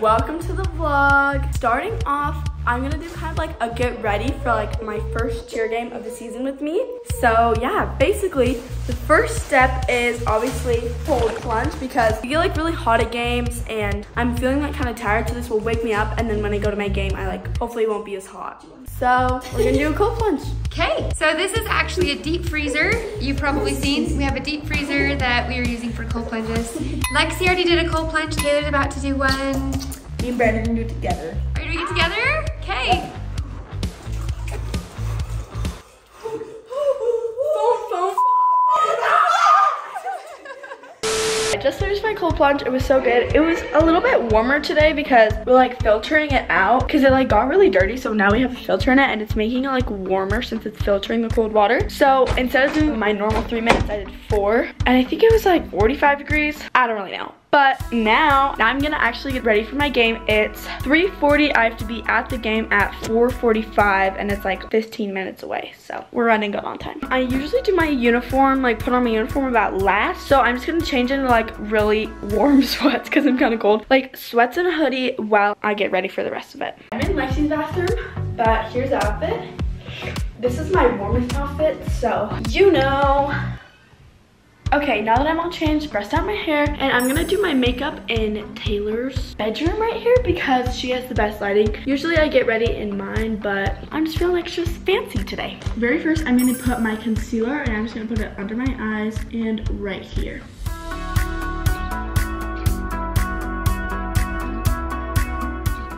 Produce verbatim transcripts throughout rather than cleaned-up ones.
welcome to the vlog. Starting off, I'm gonna do kind of like a get ready for like my first cheer game of the season with me. So yeah, basically the first step is obviously cold plunge because you get like really hot at games and I'm feeling like kind of tired, so this will wake me up, and then when I go to my game I like hopefully won't be as hot. So we're gonna do a cold plunge. Okay, so this is actually a deep freezer. You've probably seen we have a deep freezer that we are using for cold plunges. Lexi already did a cold plunge, Taylor's about to do one. Me and Brandon are gonna do it together. Are you doing it together? Okay. I just finished my cold plunge. It was so good. It was a little bit warmer today because we're like filtering it out because it like got really dirty. So now we have a filter in it and it's making it like warmer since it's filtering the cold water. So instead of doing my normal three minutes, I did four. And I think it was like forty-five degrees. I don't really know. But now, now I'm gonna actually get ready for my game. It's three forty, I have to be at the game at four forty-five, and it's like fifteen minutes away, so we're running good on time. I usually do my uniform, like put on my uniform about last, so I'm just gonna change into like really warm sweats because I'm kind of cold. Like sweats and a hoodie while I get ready for the rest of it. I'm in Lexi's bathroom, but here's the outfit. This is my warmest outfit, so you know. Okay, now that I'm all changed, brushed out my hair, and I'm gonna do my makeup in Taylor's bedroom right here because she has the best lighting. Usually I get ready in mine, but I'm just feeling like just fancy today. Very first, I'm gonna put my concealer, and I'm just gonna put it under my eyes and right here.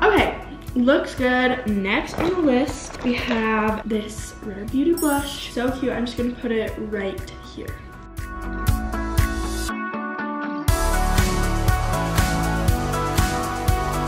Okay, looks good. Next on the list, we have this Rare Beauty blush. So cute, I'm just gonna put it right here.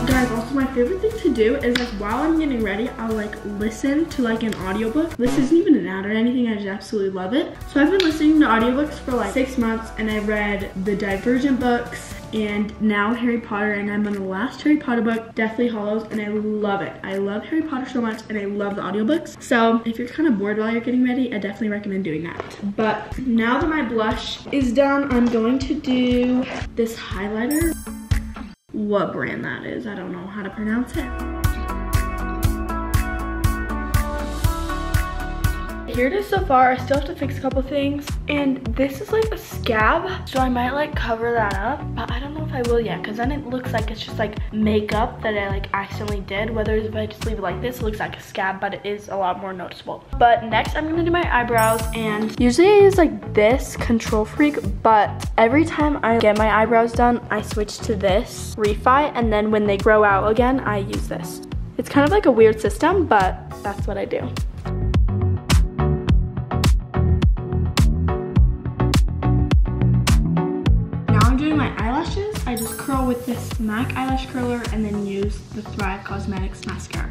Guys, also my favorite thing to do is like while I'm getting ready, I'll like listen to like an audiobook. This isn't even an ad or anything, I just absolutely love it. So I've been listening to audiobooks for like six months and I read the Divergent books and now Harry Potter, and I'm on the last Harry Potter book, Deathly Hallows, and I love it. I love Harry Potter so much and I love the audiobooks. So if you're kind of bored while you're getting ready, I definitely recommend doing that. But now that my blush is done, I'm going to do this highlighter. What brand that is, I don't know how to pronounce it. Here it is so far. I still have to fix a couple things, and this is like a scab, so I might like cover that up, but I don't know if I will yet because then it looks like it's just like makeup that I like accidentally did. Whether if I just leave it like this, it looks like a scab, but it is a lot more noticeable. But next I'm gonna do my eyebrows, and usually I use like this Control Freak, but every time I get my eyebrows done I switch to this Refi, and then when they grow out again I use this. It's kind of like a weird system, but that's what I do. I just curl with this MAC eyelash curler and then use the Thrive Cosmetics mascara.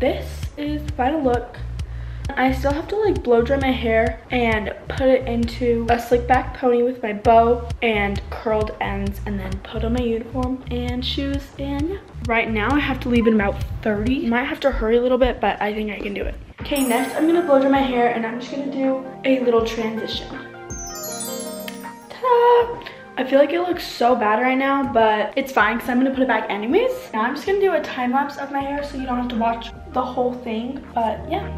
This is the final look. I still have to like blow dry my hair and put it into a slick back pony with my bow and curled ends, and then put on my uniform and shoes, and right now I have to leave in about thirty. Might have to hurry a little bit, but I think I can do it. Okay, next I'm gonna blow dry my hair and I'm just gonna do a little transition. Ta-da! I feel like it looks so bad right now, but it's fine because I'm gonna put it back anyways. Now I'm just gonna do a time lapse of my hair so you don't have to watch the whole thing, but yeah.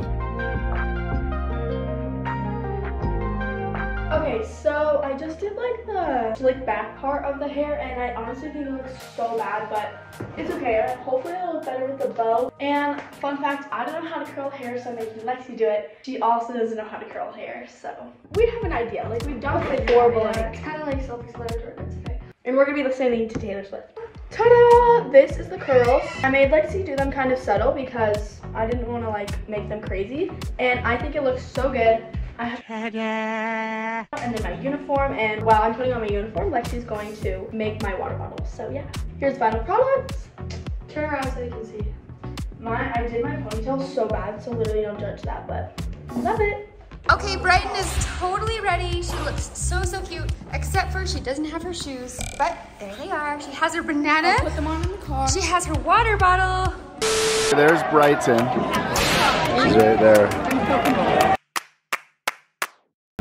Okay, so I just did like the slick back part of the hair and I honestly think it looks so bad, but it's okay. Hopefully it'll look better with the bow. And fun fact, I don't know how to curl hair, so I'm making Lexi do it. She also doesn't know how to curl hair, so we have an idea. Like, we don't think horrible. It's kind of like self-explanatory, but it's okay. And we're gonna be listening to Taylor Swift. Ta-da! This is the curls. I made Lexi do them kind of subtle because I didn't want to like make them crazy. And I think it looks so good. I have and then my uniform, and while I'm putting on my uniform, Lexi's going to make my water bottle. So yeah, here's the final product. Turn around so you can see. My, I did my ponytail so bad, so literally don't judge that, but love it. Okay, Brighton is totally ready. She looks so, so cute, except for she doesn't have her shoes, but there they are. She has her banana. I'll put them on in the car. She has her water bottle. There's Brighton. She's right there.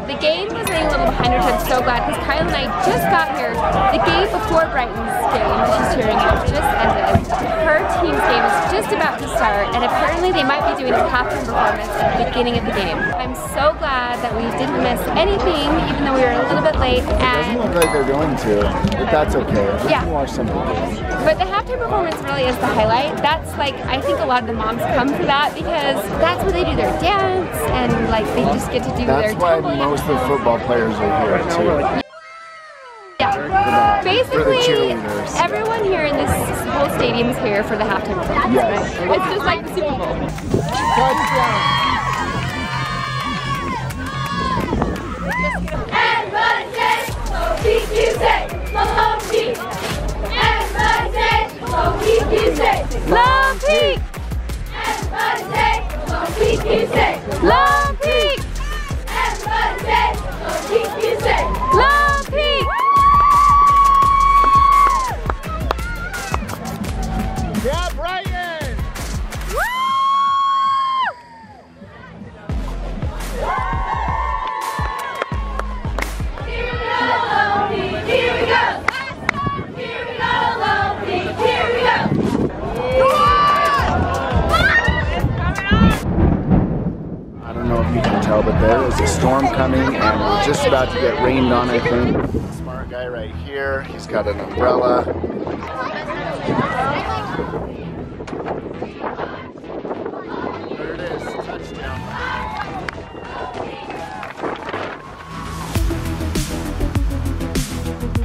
The game was a in love with Henderson so bad because Kylie and I just got here. The game before Brighton's game, which is cheering out, just ended. Her team's game is just about to start, and apparently they might be doing a halftime performance at the beginning of the game. I'm so glad that we didn't miss anything, even though we were a little bit late. And it doesn't look like they're going to, but that's okay. We yeah. can watch some of this. But the halftime performance really is the highlight. That's like, I think a lot of the moms come for that because that's where they do their dance and like they just get to do that's their tumbling. That's why most of the football players are here too. Yeah. Basically, everyone here in this whole stadium is here for the halftime performance. Yes. Right? It's just like the Super Bowl. Touchdown. Love Peak! Everybody say, love peak music! Love Peak! Everybody say, love peak music! Love Peak! Yeah, Brighton! Woo! Here we go, Love Peak! Here we go! Here we go, Love Peak! Here we go! But there is a storm coming and we're just about to get rained on, I think. Smart guy right here, he's got an umbrella. There it is, touchdown.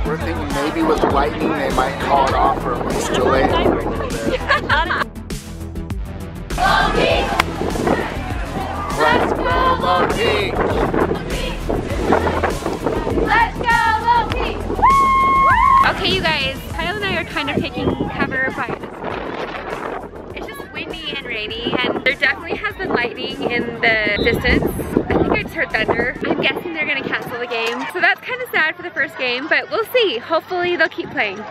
We're thinking maybe with lightning they might call it off or at least delay it a little bit. Let's go, Low Peak! Let's go, Low Peak! Okay, you guys, Kyle and I are kind of taking cover by this. It's just windy and rainy, and there definitely has been lightning in the distance. I think I just heard thunder. I'm guessing they're gonna cancel the game. So that's kind of sad for the first game, but we'll see. Hopefully they'll keep playing.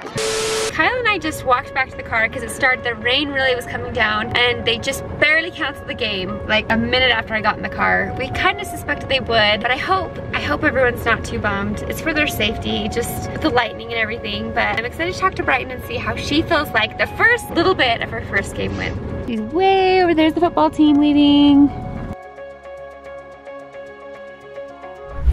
Kyle and I just walked back to the car because it started, the rain really was coming down and they just barely canceled the game like a minute after I got in the car. We kind of suspected they would, but I hope, I hope everyone's not too bummed. It's for their safety, just with the lightning and everything, but I'm excited to talk to Brighton and see how she feels like the first little bit of her first game win. She's way over there's the football team leading.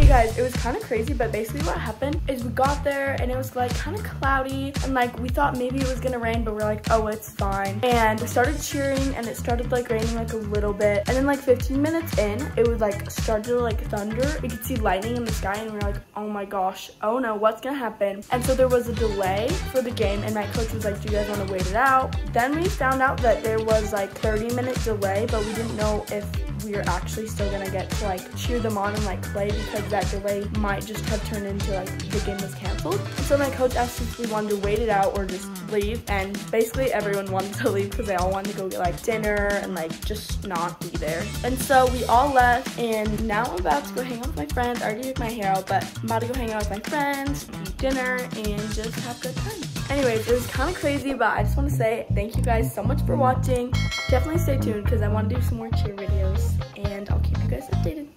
Guys, it was kind of crazy, but basically what happened is we got there and it was like kind of cloudy and like we thought maybe it was gonna rain, but we're like, oh, it's fine. And we started cheering and it started like raining like a little bit, and then like fifteen minutes in it would like start to like thunder. We could see lightning in the sky and we were like, oh my gosh, oh no, what's gonna happen? And so there was a delay for the game and my coach was like, do you guys want to wait it out? Then we found out that there was like thirty minute delay, but we didn't know if we are actually still gonna get to like cheer them on and like play, because that delay might just have turned into like the game was canceled. So my coach asked if we wanted to wait it out or just leave, and basically everyone wanted to leave because they all wanted to go get like dinner and like just not be there. And so we all left, and now I'm about to go hang out with my friends. I already did my hair out, but I'm about to go hang out with my friends, eat dinner, and just have a good time. Anyways, it was kind of crazy, but I just want to say thank you guys so much for watching. Definitely stay tuned because I want to do some more cheer videos, and I'll keep you guys updated.